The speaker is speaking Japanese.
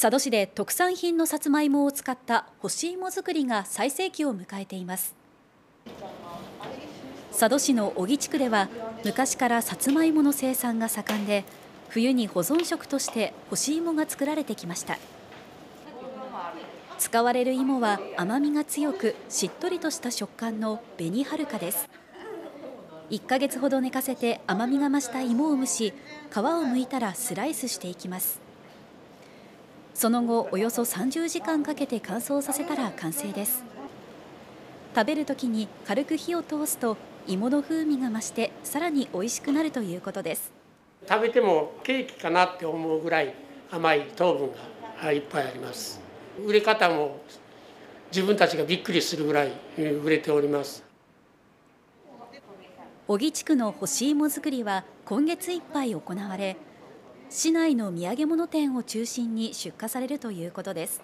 佐渡市で特産品のさつまいもを使った干し芋作りが最盛期を迎えています。佐渡市の小木地区では昔からさつまいもの生産が盛んで、冬に保存食として干し芋が作られてきました。使われる芋は甘みが強くしっとりとした食感の紅はるかです。1ヶ月ほど寝かせて甘みが増した芋を蒸し、皮を剥いたらスライスしていきます。その後およそ30時間かけて乾燥させたら完成です。食べるときに軽く火を通すと芋の風味が増してさらに美味しくなるということです。食べてもケーキかなって思うぐらい甘い糖分がいっぱいあります。売れ方も自分たちがびっくりするぐらい売れております。小木地区の干し芋作りは今月いっぱい行われ、市内の土産物店を中心に出荷されるということです。